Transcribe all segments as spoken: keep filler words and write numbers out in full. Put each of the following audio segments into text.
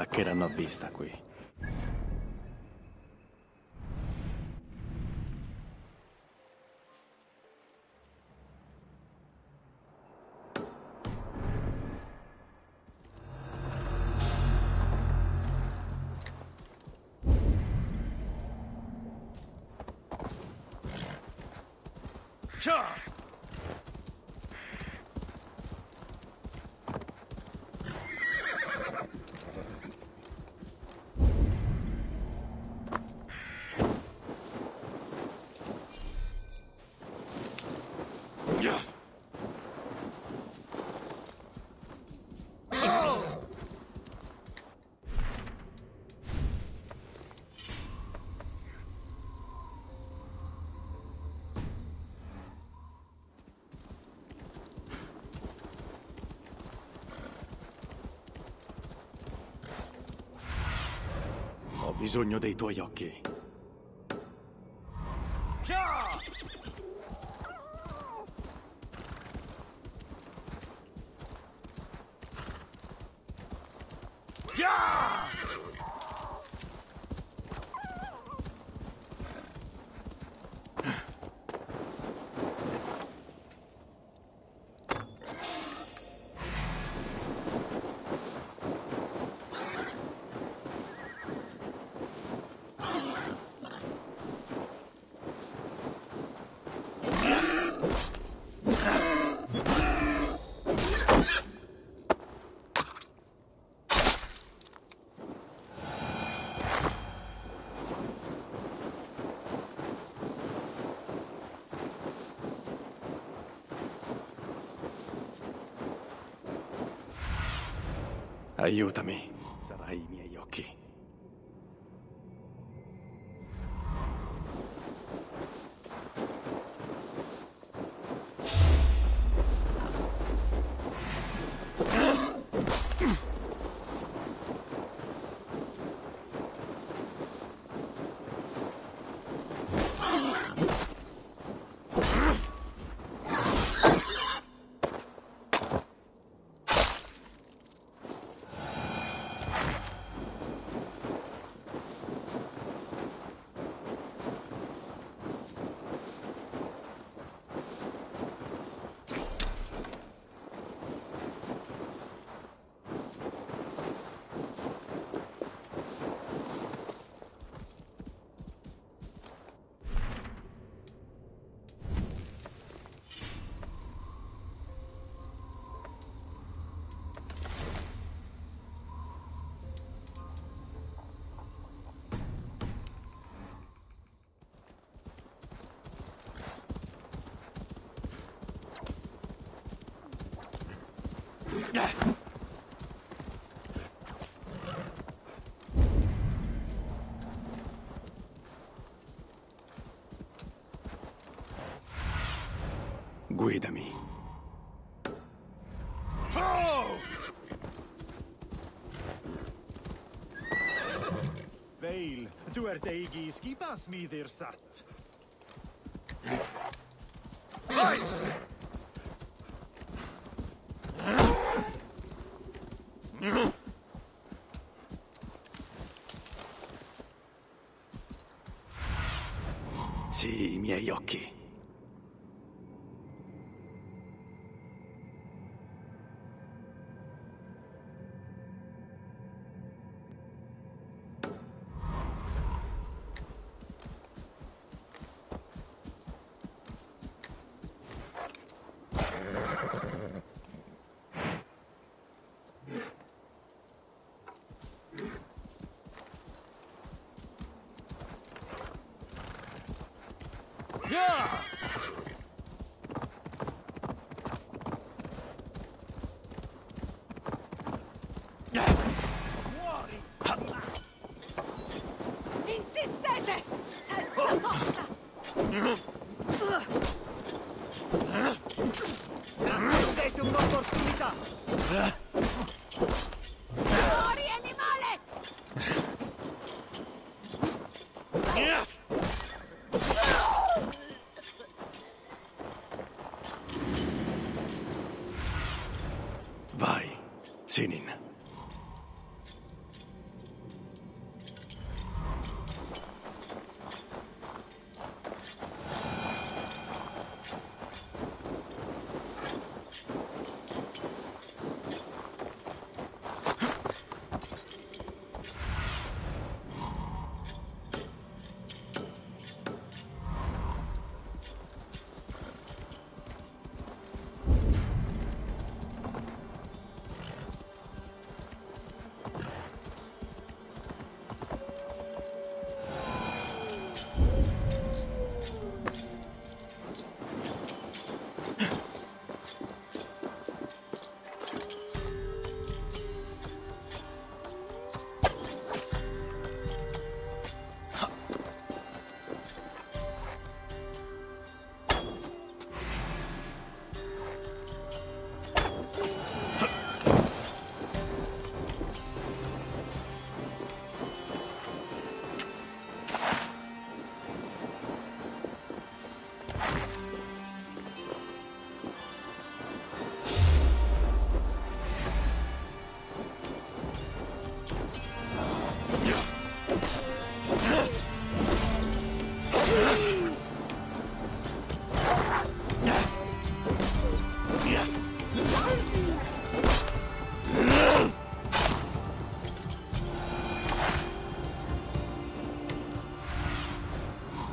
Attaccheranno a vista qui. Ho bisogno dei tuoi occhi. Aiutami, sarai i miei occhi. Yeah. Guidami. Oh! Veil, du er deigi skipasmiðir satt. Sì, i miei occhi. Vai, Sinin.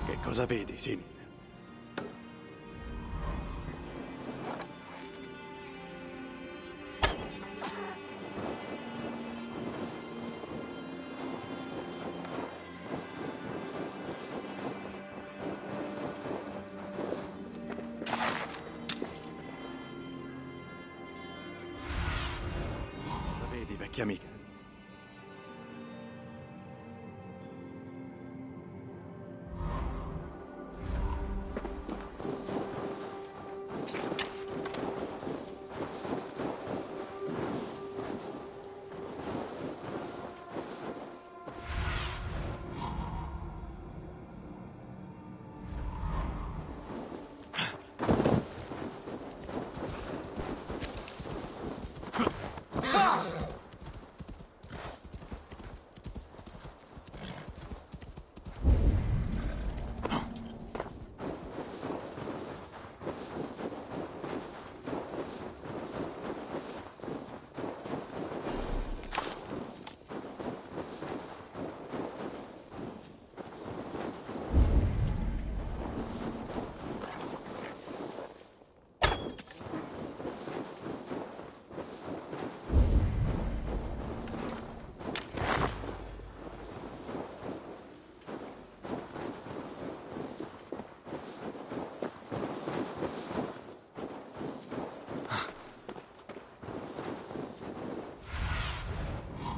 Che cosa vedi, Sin? Amica.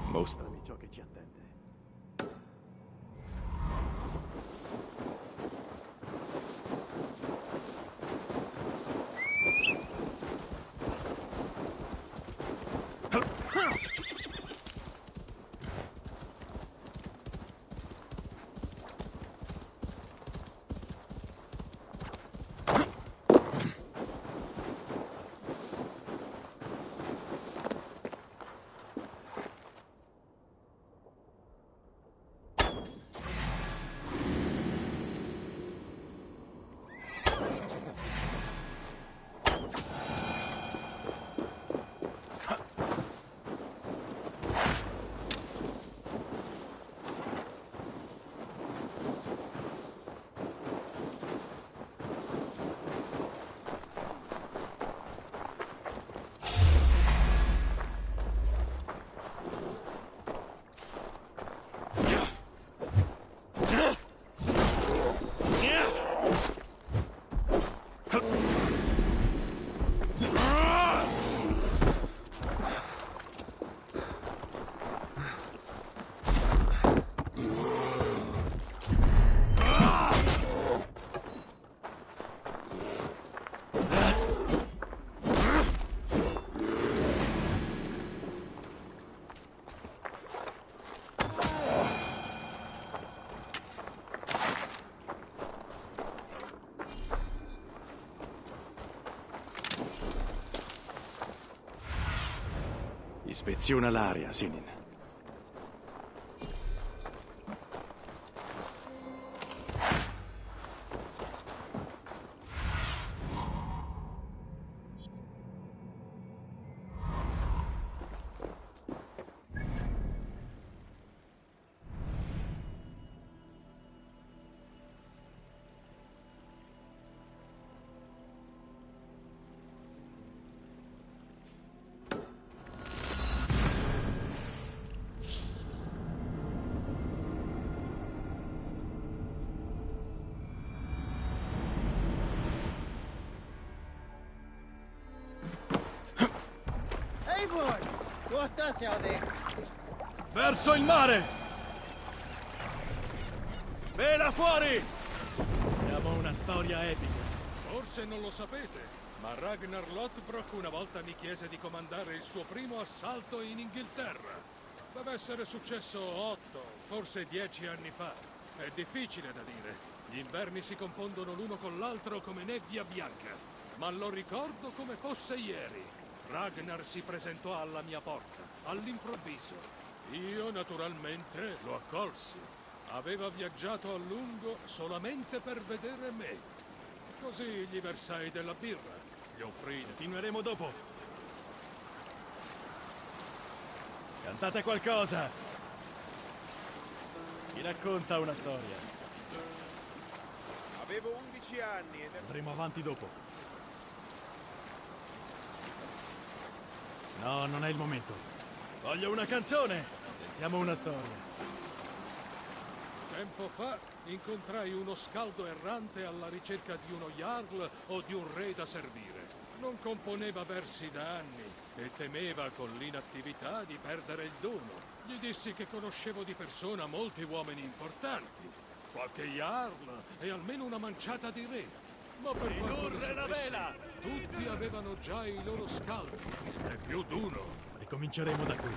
Mostrami ciò che ci attende. Ispeziona l'area, Sinin. Eivor! Guarda se avete! Verso il mare! Vela fuori! Abbiamo una storia epica. Forse non lo sapete, ma Ragnar Lothbrok una volta mi chiese di comandare il suo primo assalto in Inghilterra. Deve essere successo otto, forse dieci anni fa. È difficile da dire. Gli inverni si confondono l'uno con l'altro come nebbia bianca. Ma lo ricordo come fosse ieri. Ragnar si presentò alla mia porta, all'improvviso. Io, naturalmente, lo accolsi. Aveva viaggiato a lungo solamente per vedere me. Così gli versai della birra. Gli offrì... Continueremo dopo. Cantate qualcosa! Ti racconta una storia. Avevo undici anni ed... Andremo avanti dopo. No, non è il momento. Voglio una canzone! Sentiamo una storia. Tempo fa incontrai uno scaldo errante alla ricerca di uno Jarl o di un re da servire. Non componeva versi da anni e temeva con l'inattività di perdere il dono. Gli dissi che conoscevo di persona molti uomini importanti, qualche Jarl e almeno una manciata di re. Ma per quanto sapessi, la vela! Tutti avevano già i loro scaldi, e più d'uno. Ricominceremo da qui.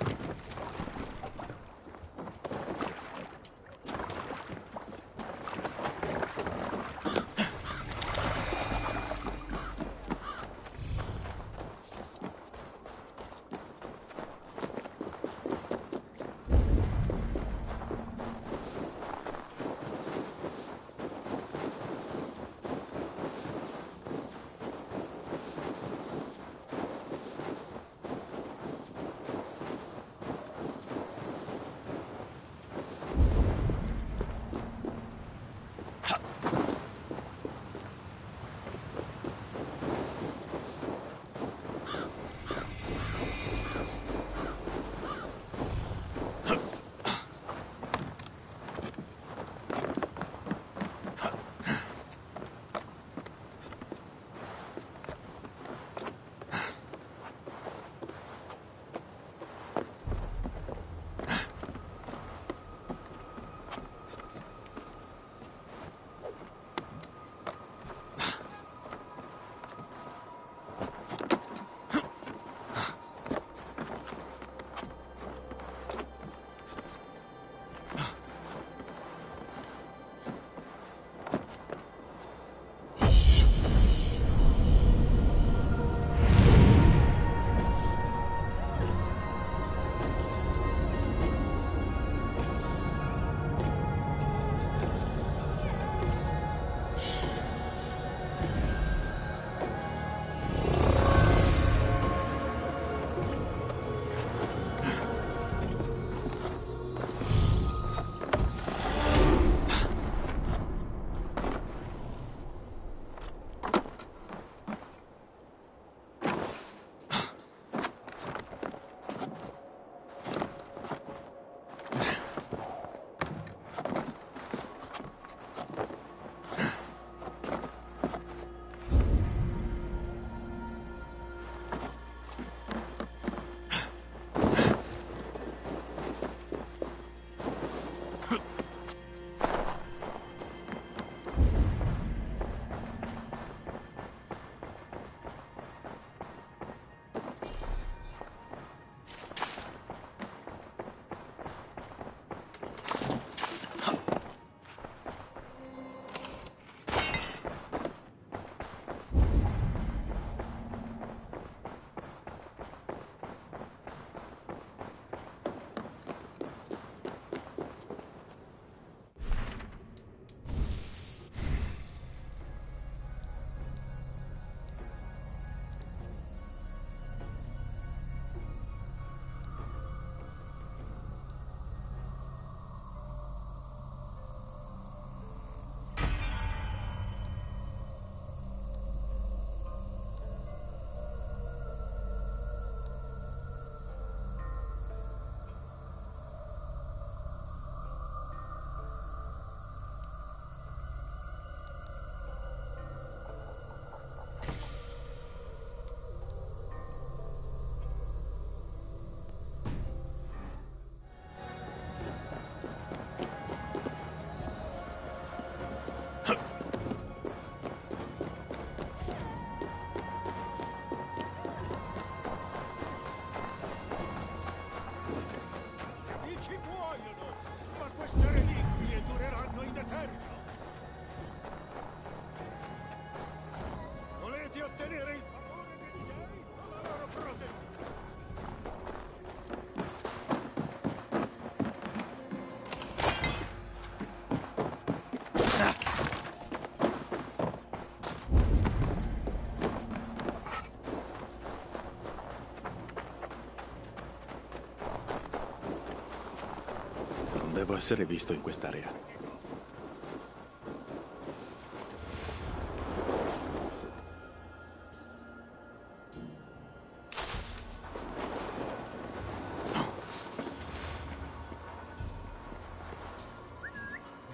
Devo essere visto in quest'area. E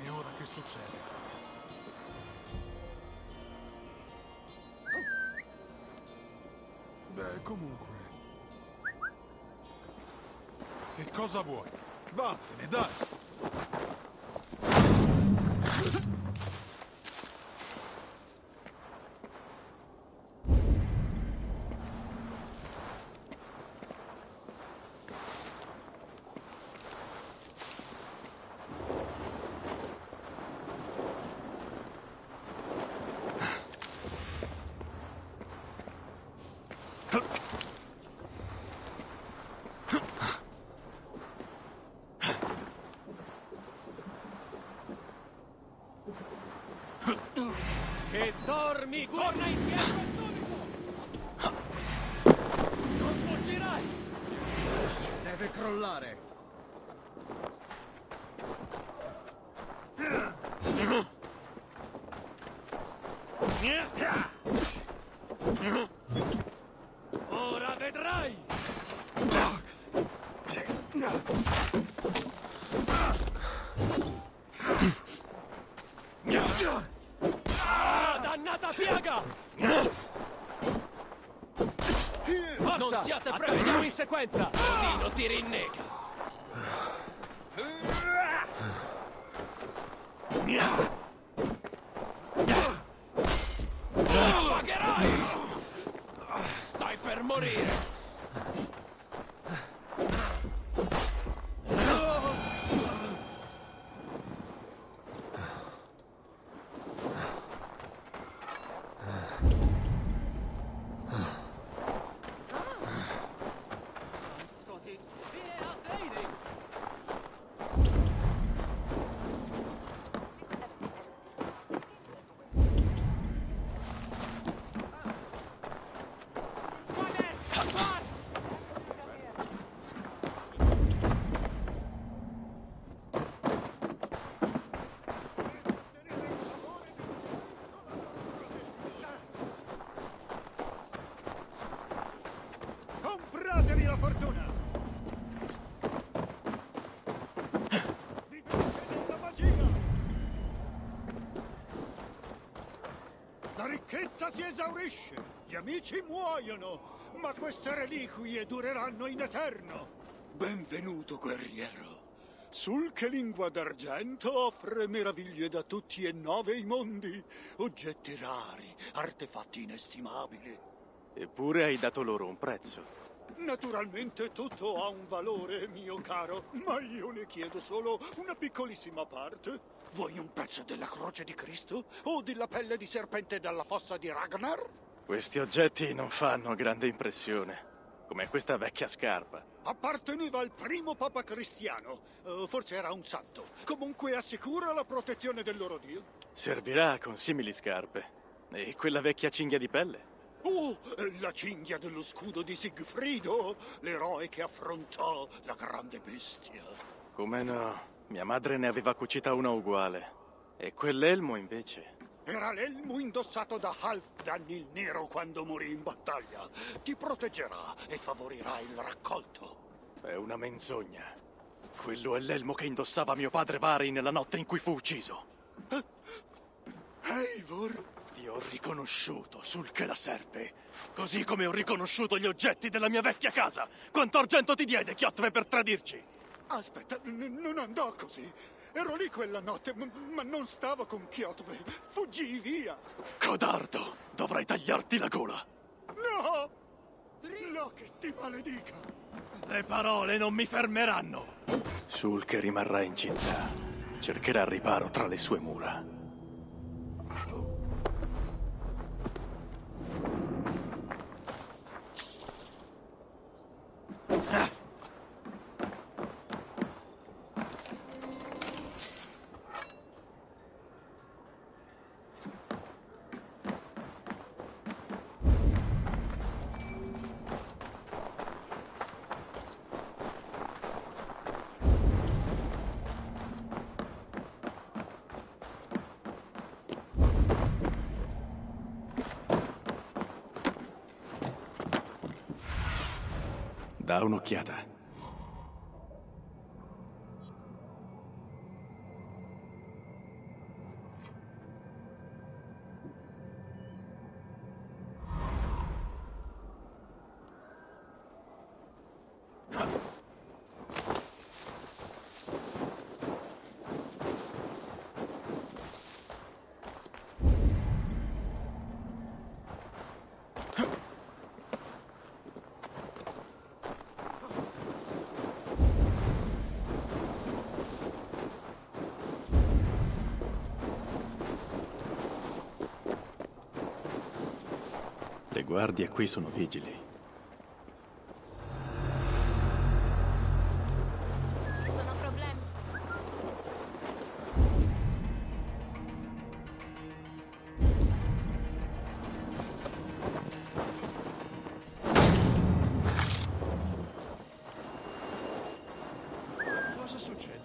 ora che succede? Beh, comunque... Che cosa vuoi? Vattene, dai! Che dormi, torna indietro subito! Non fuggirai! Deve crollare! Ora vedrai! Piaga! Forza! Non siate brevi, andiamo in sequenza! Così non ti rinnega! Lo pagherai! Stai per morire! La ricchezza si esaurisce, gli amici muoiono, ma queste reliquie dureranno in eterno. Benvenuto, guerriero. Sul che lingua d'argento offre meraviglie da tutti e nove i mondi, oggetti rari, artefatti inestimabili. Eppure hai dato loro un prezzo. Naturalmente tutto ha un valore, mio caro, ma io ne chiedo solo una piccolissima parte. Vuoi un pezzo della croce di Cristo? O della pelle di serpente dalla fossa di Ragnar? Questi oggetti non fanno grande impressione, come questa vecchia scarpa. Apparteneva al primo papa cristiano, uh, forse era un santo. Comunque assicura la protezione del loro dio. Servirà con simili scarpe. E quella vecchia cinghia di pelle? Oh, la cinghia dello scudo di Sigfrido, l'eroe che affrontò la grande bestia. Come no? Mia madre ne aveva cucita una uguale. E quell'elmo, invece? Era l'elmo indossato da Halfdan il Nero quando morì in battaglia. Ti proteggerà e favorirà il raccolto. È una menzogna. Quello è l'elmo che indossava mio padre Vari nella notte in cui fu ucciso. Eh? Eivor? Ti ho riconosciuto sul Chelaserpe, così come ho riconosciuto gli oggetti della mia vecchia casa. Quanto argento ti diede, Kjotve, per tradirci? Aspetta, non andò così. Ero lì quella notte, ma non stavo con Kjotve. Fuggii via. Codardo, dovrai tagliarti la gola. No! No, che ti maledica. Le parole non mi fermeranno. Sul che rimarrà in città, cercherà riparo tra le sue mura. Ah! Da un'occhiata. Le guardie qui sono vigili. Sono problemi. Cosa succede?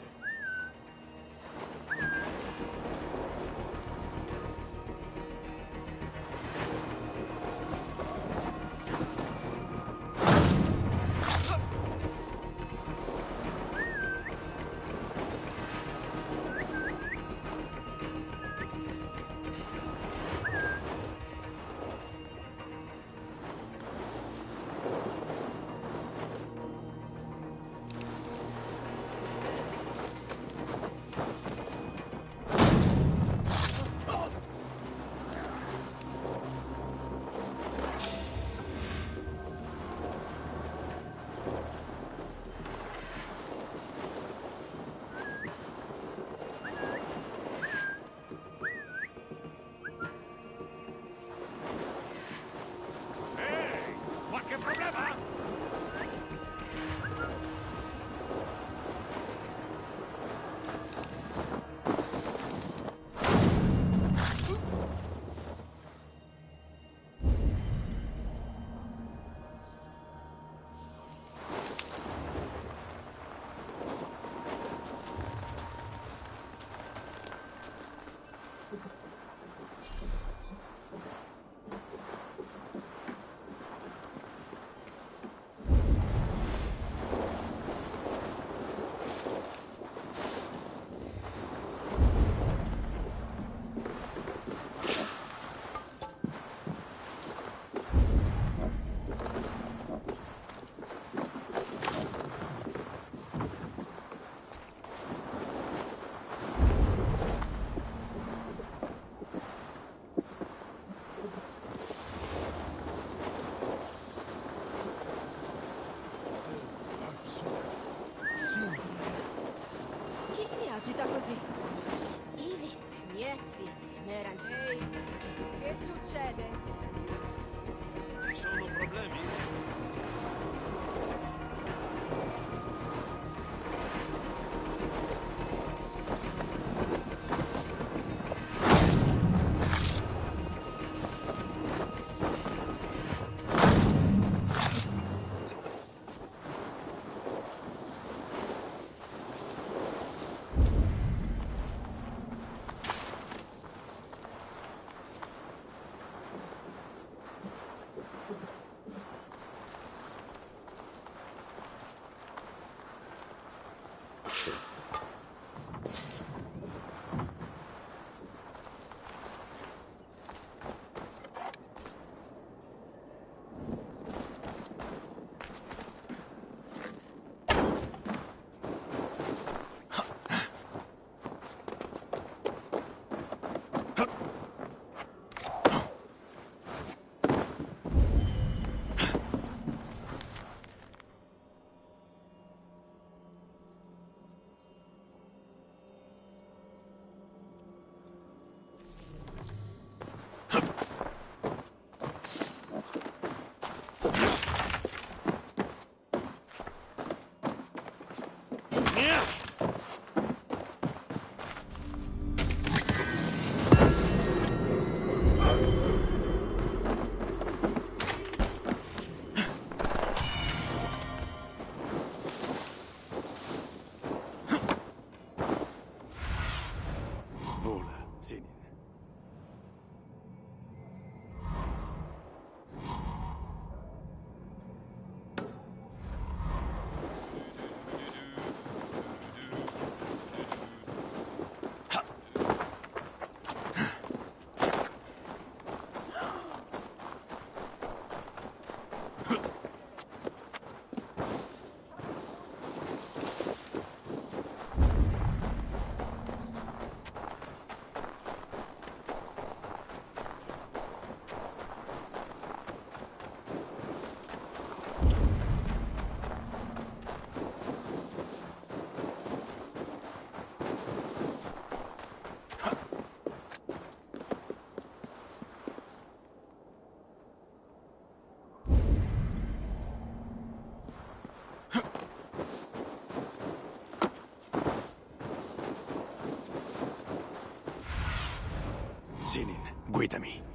Guida-me.